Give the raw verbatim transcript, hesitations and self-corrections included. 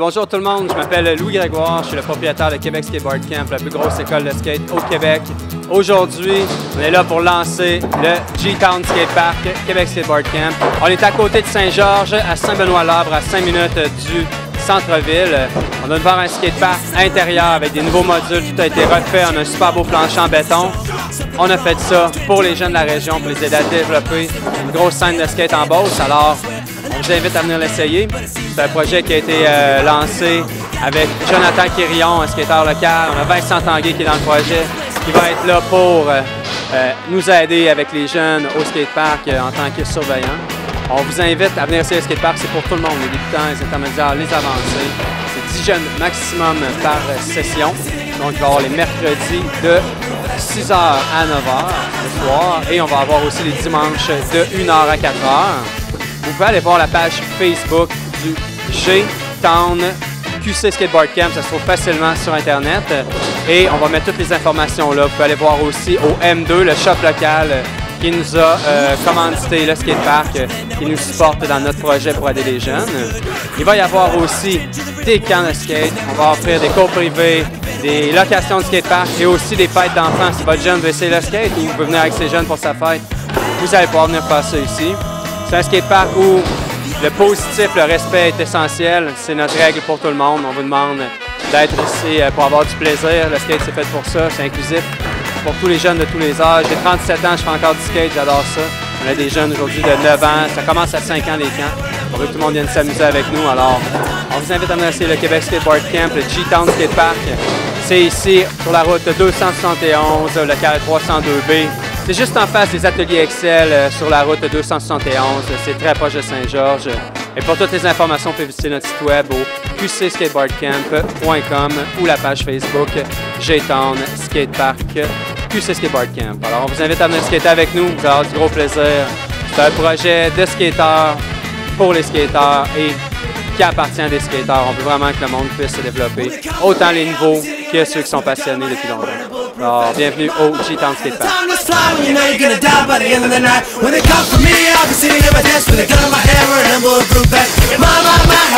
Bonjour tout le monde, je m'appelle Louis Grégoire, je suis le propriétaire de Québec Skateboard Camp, la plus grosse école de skate au Québec. Aujourd'hui, on est là pour lancer le G-Town Skatepark Québec Skateboard Camp. On est à côté de Saint-Georges, à Saint-Benoît-Labre, à cinq minutes du centre-ville. On va voir un skatepark intérieur avec des nouveaux modules, tout a été refait, on a un super beau plancher en béton. On a fait ça pour les jeunes de la région, pour les aider à développer une grosse scène de skate en Beauce. Alors, je vous invite à venir l'essayer. C'est un projet qui a été euh, lancé avec Jonathan Quirion, un skateur local. On a Vincent Tanguay qui est dans le projet, qui va être là pour euh, euh, nous aider avec les jeunes au skatepark euh, en tant que surveillant. On vous invite à venir essayer le skatepark, c'est pour tout le monde, les débutants, les intermédiaires, les avancés. C'est dix jeunes maximum par session. Donc, il va y avoir les mercredis de six heures à neuf heures le soir. Et on va avoir aussi les dimanches de une heure à quatre heures. Vous pouvez aller voir la page Facebook du G-Town QCSkateboard Camp, ça se trouve facilement sur Internet. Et on va mettre toutes les informations là. Vous pouvez aller voir aussi au M deux, le shop local qui nous a euh, commandité le skatepark, qui nous supporte dans notre projet pour aider les jeunes. Il va y avoir aussi des camps de skate. On va offrir des cours privés, des locations de skatepark et aussi des fêtes d'enfants. Si votre jeune veut essayer le skate ou veut venir avec ses jeunes pour sa fête, vous allez pouvoir venir faire ça ici. C'est un skatepark où le positif, le respect est essentiel. C'est notre règle pour tout le monde. On vous demande d'être ici pour avoir du plaisir. Le skate, c'est fait pour ça. C'est inclusif pour tous les jeunes de tous les âges. J'ai trente-sept ans, je fais encore du skate. J'adore ça. On a des jeunes aujourd'hui de neuf ans. Ça commence à cinq ans, les camps. On veut que tout le monde vienne s'amuser avec nous. Alors, on vous invite à venir essayer le Québec Skateboard Camp, le G-Town Skatepark. C'est ici, sur la route deux cent soixante et onze, local trois cent deux B. C'est juste en face des ateliers Excel sur la route deux cent soixante et onze. C'est très proche de Saint-Georges. Et pour toutes les informations, vous pouvez visiter notre site web au Q C Skateboard camp point com ou la page Facebook G-Town Skatepark Q C Skateboard Camp. Alors, on vous invite à venir skater avec nous. Vous allez avoir du gros plaisir. C'est un projet de skateurs pour les skateurs et qui appartient à des skateurs. On veut vraiment que le monde puisse se développer, autant les nouveaux que ceux qui sont passionnés depuis longtemps. Oh, bienvenue au G-Town Skatepark.